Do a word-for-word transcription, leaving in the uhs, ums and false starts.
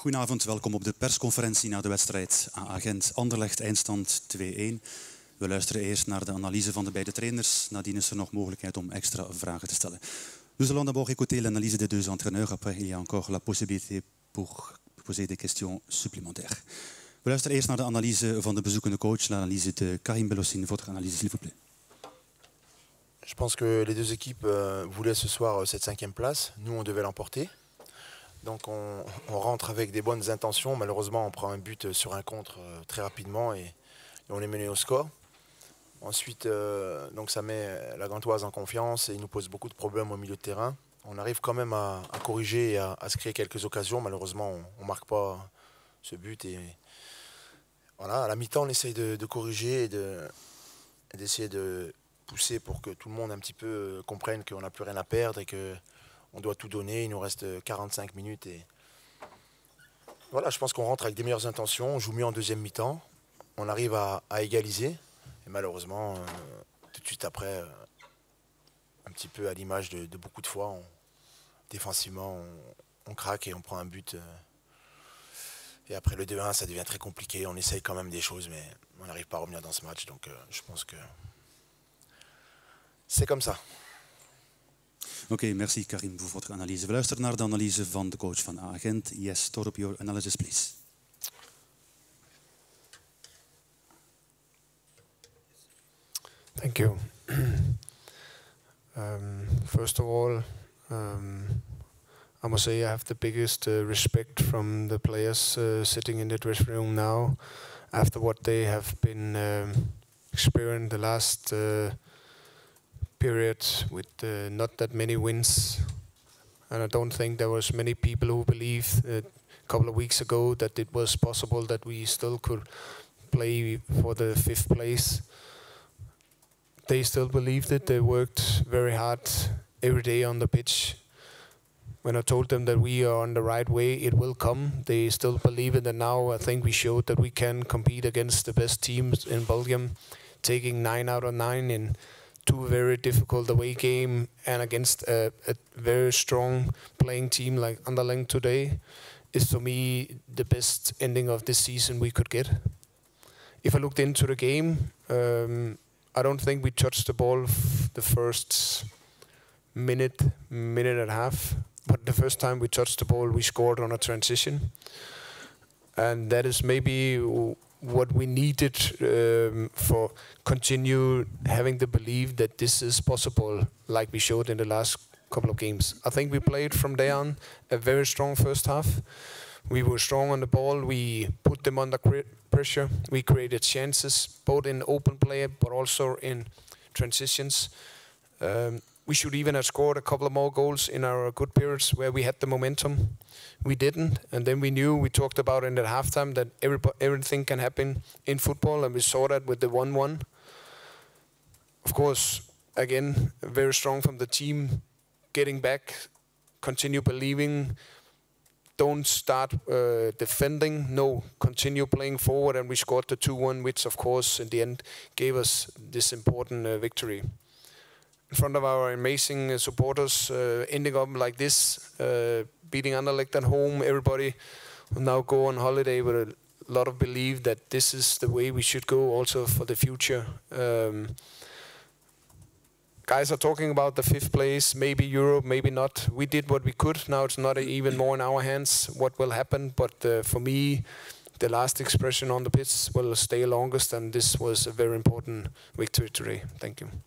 Goedenavond, welkom op de persconferentie na de wedstrijd K A A Gent Anderlecht, eindstand twee één. We luisteren eerst naar de analyse van de beide trainers. Nadien is er nog mogelijkheid om extra vragen te stellen. Nous allons d'abord écouter l'analyse des deux entraîneurs. Après, il y a encore la possibilité pour poser des questions supplémentaires. We luisteren eerst naar de analyse van de bezoekende coach, l'analyse de Karim Belossin. Votre analyse, s'il vous plaît. Je pense que les deux équipes voulaient ce soir cette cinquième place. Nous, on devait l'emporter. Donc on, on rentre avec des bonnes intentions. Malheureusement, on prend un but sur un contre très rapidement et, et on est mené au score. Ensuite, euh, donc ça met la Gantoise en confiance et il nous pose beaucoup de problèmes au milieu de terrain. On arrive quand même à, à corriger et à, à se créer quelques occasions. Malheureusement, on ne marque pas ce but. Et, voilà, à la mi-temps, on essaye de, de corriger et d'essayer de, de pousser pour que tout le monde un petit peu comprenne qu'on n'a plus rien à perdre et que on doit tout donner, il nous reste quarante-cinq minutes. Et voilà, je pense qu'on rentre avec des meilleures intentions, on joue mieux en deuxième mi-temps, on arrive à, à égaliser. Et malheureusement, euh, tout de suite après, euh, un petit peu à l'image de, de beaucoup de fois, on, défensivement, on, on craque et on prend un but. Euh, et après le deux un, ça devient très compliqué, on essaye quand même des choses, mais on n'arrive pas à revenir dans ce match. Donc euh, je pense que c'est comme ça. Oké, okay, merci Karim voor votre analyse. We luisteren naar de analyse van de coach van K A A Gent, Jess Thorup, your analysis please. Thank you. um, first of all, um, I must say I have the biggest uh, respect from the players uh, sitting in the dressing room now, after what they have been um, experiencing the last Uh, period with uh, not that many wins, and I don't think there was many people who believed uh, a couple of weeks ago that it was possible that we still could play for the fifth place. They still believed it, they worked very hard every day on the pitch. When I told them that we are on the right way, it will come, they still believe it, and now I think we showed that we can compete against the best teams in Belgium, taking nine out of nine in two very difficult away game and against a, a very strong playing team like Anderlecht today is for me the best ending of this season we could get. If I looked into the game, um, I don't think we touched the ball f the first minute, minute and a half, but the first time we touched the ball we scored on a transition, and that is maybe what we needed um, for continue having the belief that this is possible, like we showed in the last couple of games. I think we played from there on a very strong first half. We were strong on the ball, we put them under pressure, we created chances, both in open play, but also in transitions. Um, we should even have scored a couple of more goals in our good periods where we had the momentum. We didn't, and then we knew, we talked about in the halftime that every, everything can happen in football, and we saw that with the one one. Of course, again, very strong from the team, getting back, continue believing, don't start uh, defending, no, continue playing forward, and we scored the two one, which of course in the end gave us this important uh, victory. In front of our amazing supporters, uh, ending up like this, uh, beating Anderlecht at home, everybody will now go on holiday with a lot of belief that this is the way we should go also for the future. Um, guys are talking about the fifth place, maybe Europe, maybe not. We did what we could, now it's not even more in our hands what will happen, but uh, for me, the last expression on the pitch will stay longest, and this was a very important victory today. Thank you.